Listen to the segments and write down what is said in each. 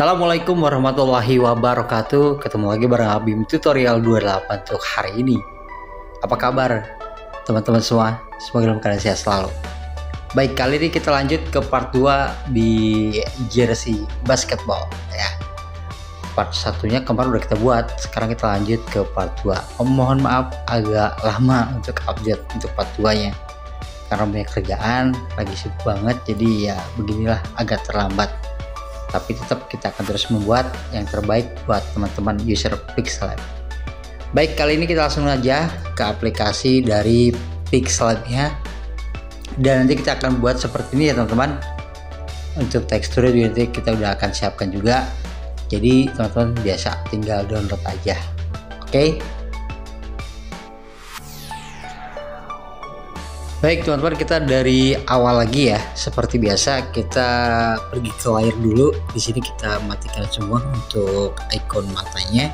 Assalamualaikum warahmatullahi wabarakatuh. Ketemu lagi bareng Abiem Tutorial 28 untuk hari ini. Apa kabar teman-teman semua? Semoga dalam keadaan sehat selalu. Baik, kali ini kita lanjut ke part 2 di jersey basketball ya. Part satunya kemarin udah kita buat, sekarang kita lanjut ke part 2. Mohon maaf agak lama untuk update untuk part 2 nya karena banyak kerjaan, lagi sibuk banget, jadi ya beginilah agak terlambat. Tapi tetap kita akan terus membuat yang terbaik buat teman-teman user Pixellab. Baik, kali ini kita langsung aja ke aplikasi dari Pixellab-nya. Dan nanti kita akan buat seperti ini ya teman-teman. Untuk teksturnya nanti kita udah akan siapkan juga. Jadi teman-teman biasa tinggal download aja. Oke. Baik teman-teman, kita dari awal lagi ya. Seperti biasa kita pergi ke layar dulu. Di sini kita matikan semua untuk ikon matanya.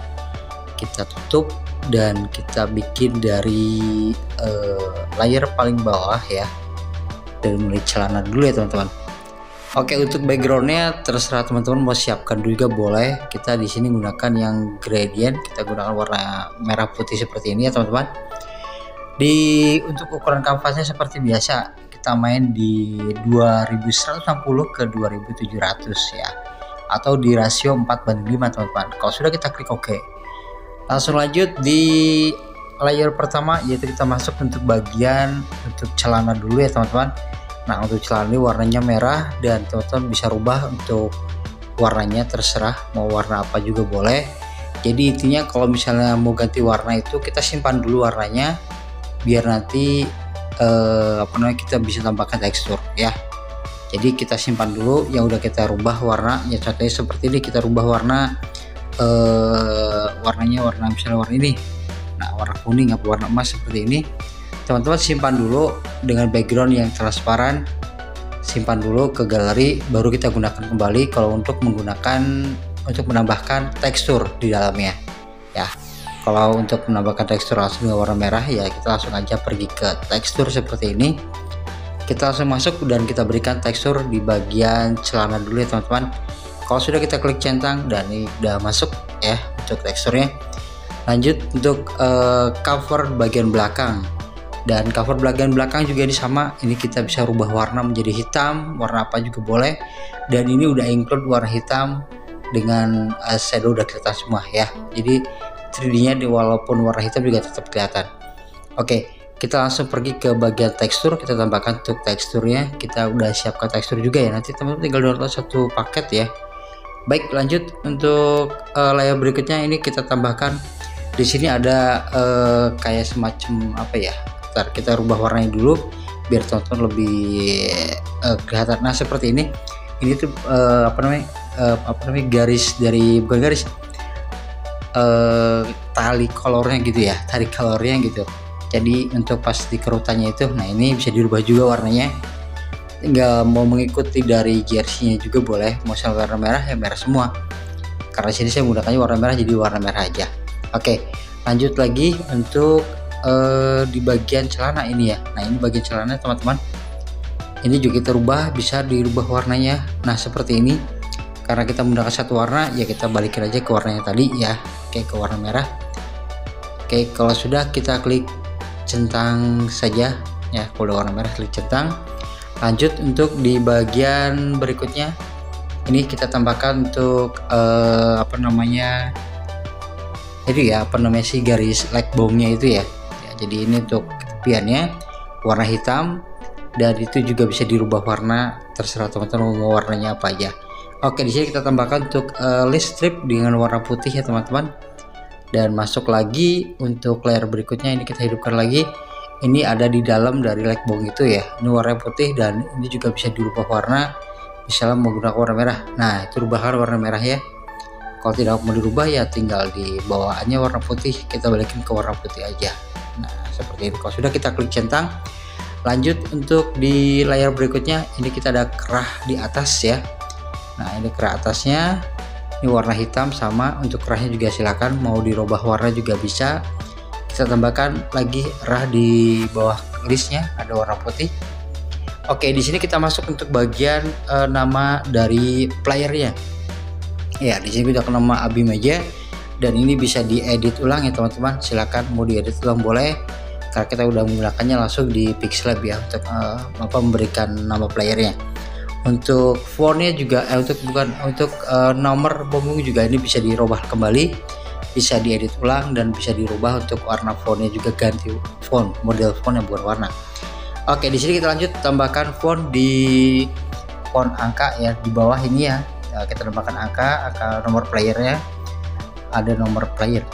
Kita tutup dan kita bikin dari layar paling bawah ya. Dari mulai celana dulu ya teman-teman. Oke, untuk backgroundnya terserah teman-teman mau siapkan juga boleh. Kita di sini gunakan yang gradient. Kita gunakan warna merah putih seperti ini ya teman-teman. Untuk ukuran kanvasnya seperti biasa kita main di 2160 ke 2700 ya, atau di rasio 4:5 teman-teman. Kalau sudah kita klik OK, langsung lanjut di layer pertama, yaitu kita masuk untuk bagian untuk celana dulu ya teman-teman. Nah, untuk celana ini warnanya merah dan teman-teman bisa rubah untuk warnanya, terserah mau warna apa juga boleh. Jadi intinya kalau misalnya mau ganti warna itu kita simpan dulu warnanya biar nanti kita bisa tambahkan tekstur ya. Jadi kita simpan dulu yang udah kita rubah warna ya. Contohnya seperti ini, kita rubah warna misalnya warna ini, nah warna kuning atau warna emas seperti ini. Teman-teman simpan dulu dengan background yang transparan, simpan dulu ke galeri, baru kita gunakan kembali kalau untuk menambahkan tekstur di dalamnya ya. Kalau untuk menambahkan tekstur langsung dengan warna merah ya, kita langsung aja pergi ke tekstur seperti ini. Kita langsung masuk dan kita berikan tekstur di bagian celana dulu ya teman-teman. Kalau sudah kita klik centang dan ini udah masuk ya untuk teksturnya. Lanjut untuk cover bagian belakang. Dan cover bagian belakang juga ini sama, ini kita bisa rubah warna menjadi hitam, warna apa juga boleh. Dan ini udah include warna hitam dengan shadow udah kelihatan semua ya. Jadi 3D-nya walaupun warna hitam juga tetap kelihatan. Oke, kita langsung pergi ke bagian tekstur, kita tambahkan untuk teksturnya. Kita udah siapkan tekstur juga ya, nanti teman-teman tinggal download satu paket ya. Baik, lanjut untuk layar berikutnya. Ini kita tambahkan di sini ada kayak semacam apa ya, ntar kita rubah warnanya dulu biar teman-teman lebih kelihatan. Nah seperti ini, tuh tali kolornya gitu ya, tarik kolornya gitu. Jadi untuk pas di kerutannya itu, nah ini bisa dirubah juga warnanya, tinggal mau mengikuti dari jersey-nya juga boleh. Mau sama warna merah ya merah semua, karena sini saya menggunakannya warna merah jadi warna merah aja. Oke, lanjut lagi untuk di bagian celana ini ya. Nah ini bagian celana teman-teman, ini juga kita rubah, bisa dirubah warnanya. Nah seperti ini, karena kita menggunakan satu warna ya kita balikin aja ke warnanya tadi ya. Oke, ke warna merah. Oke, kalau sudah kita klik centang saja ya, kalau warna merah klik centang. Lanjut untuk di bagian berikutnya, ini kita tambahkan untuk si garis leg bone-nya itu ya. Jadi ini untuk tepiannya warna hitam dan itu juga bisa dirubah warna, terserah teman-teman mau warnanya apa aja. Oke, di sini kita tambahkan untuk list strip dengan warna putih ya teman-teman. Dan masuk lagi untuk layer berikutnya, ini kita hidupkan lagi. Ini ada di dalam dari leg bone itu ya. Ini warna putih dan ini juga bisa dirubah warna. Misalnya menggunakan warna merah. Nah, itu rubahan warna merah ya. Kalau tidak mau dirubah ya tinggal di bawaannya warna putih, kita balikin ke warna putih aja. Nah, seperti ini. Kalau sudah kita klik centang. Lanjut untuk di layer berikutnya, ini kita ada kerah di atas ya. Nah ini kerah atasnya, ini warna hitam sama. Untuk kerahnya juga silakan mau dirubah warna juga bisa. Kita tambahkan lagi kerah di bawah listnya ada warna putih. Oke, di sini kita masuk untuk bagian nama dari playernya. Ya, di sini udah ke nama Abi Meja, dan ini bisa diedit ulang ya teman-teman. Silahkan mau diedit ulang boleh, karena kita udah menggunakannya langsung di Pixellab ya untuk memberikan nama playernya. Untuk fontnya juga nomor punggung juga ini bisa dirubah kembali, bisa diedit ulang dan bisa dirubah untuk warna fontnya juga, ganti font, model font yang bukan warna. Oke, di sini kita lanjut tambahkan font di font angka ya, di bawah ini ya. Kita tambahkan angka nomor playernya, ada nomor player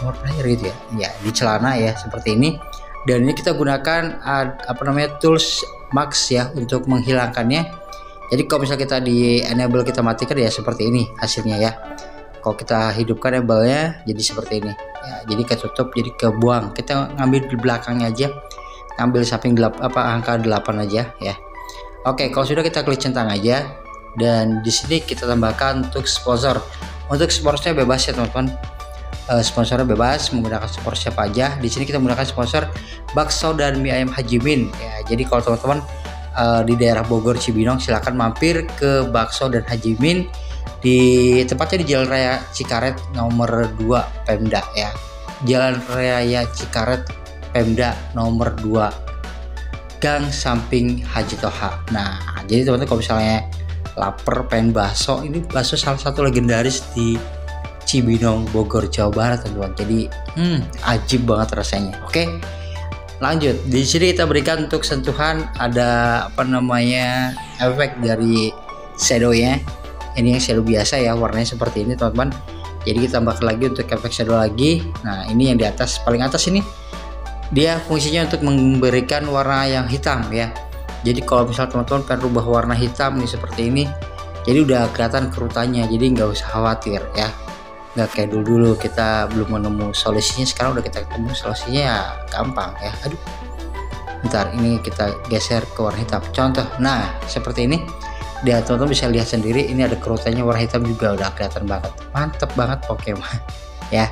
gitu ya. Ya, di celana ya seperti ini. Dan ini kita gunakan tools max ya untuk menghilangkannya. Jadi kalau misalnya kita di enable kita matikan ya seperti ini hasilnya ya. Kalau kita hidupkan enable-nya jadi seperti ini. Ya, jadi ketutup, jadi kebuang. Kita ngambil di belakangnya aja. Ambil samping angka 8 aja ya. Oke, kalau sudah kita klik centang aja, dan di sini kita tambahkan untuk sponsor. Untuk sponsornya bebas ya teman-teman. Sponsornya bebas, menggunakan sponsor siapa aja. Di sini kita menggunakan sponsor Bakso dan Mie Ayam Hajimin ya. Jadi kalau teman-teman di daerah Bogor Cibinong, silahkan mampir ke Bakso dan Hajimin, di tempatnya di Jalan Raya Cikaret nomor 2 Pemda ya. Jalan Raya Cikaret Pemda nomor 2, gang samping Haji Toha. Nah, jadi teman-teman kalau misalnya lapar pengen bakso, ini bakso salah satu legendaris di Cibinong, Bogor, Jawa Barat teman-teman. Jadi ajib banget rasanya. Oke, lanjut. Di sini kita berikan untuk sentuhan ada efek dari shadownya. Ini yang shadow biasa ya, warnanya seperti ini teman-teman. Jadi kita tambahkan lagi untuk efek shadow lagi. Nah, ini yang di atas, paling atas ini dia fungsinya untuk memberikan warna yang hitam ya. Jadi kalau misal teman-teman pengen rubah warna hitam nih seperti ini, jadi udah kelihatan kerutannya, jadi nggak usah khawatir ya. Nggak kayak dulu kita belum menemu solusinya, sekarang udah kita ketemu solusinya ya, gampang ya. Aduh, bentar, ini kita geser ke warna hitam contoh. Nah, seperti ini dia teman-teman bisa lihat sendiri, ini ada kerutannya, warna hitam juga udah kelihatan banget, mantep banget Pokemon ya.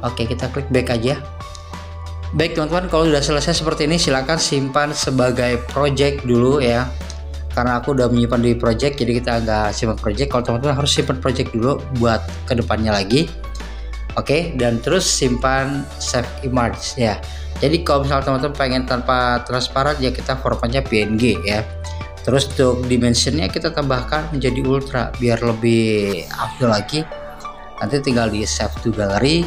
Oke, kita klik back aja. Baik teman-teman, kalau sudah selesai seperti ini silahkan simpan sebagai project dulu ya, karena aku udah menyimpan di project, jadi kita nggak simpan project. Kalau teman-teman harus simpan project dulu buat kedepannya lagi. Oke, dan terus simpan save image ya. Jadi kalau misalnya teman-teman pengen tanpa transparan ya, kita formatnya PNG ya. Terus untuk dimensionnya kita tambahkan menjadi ultra biar lebih afdol lagi. Nanti tinggal di save to gallery,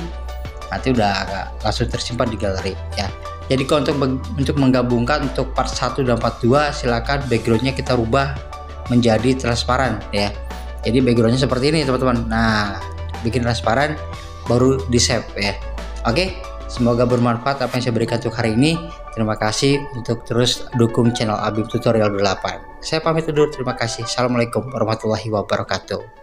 nanti udah langsung tersimpan di galeri ya. Jadi kalau untuk menggabungkan untuk part 1 dan part 2, silahkan backgroundnya kita rubah menjadi transparan ya. Jadi backgroundnya seperti ini teman-teman. Nah, bikin transparan baru di save ya. Oke, semoga bermanfaat apa yang saya berikan untuk hari ini. Terima kasih untuk terus dukung channel Abiem Tutorial 8. Saya pamit undur, terima kasih. Assalamualaikum warahmatullahi wabarakatuh.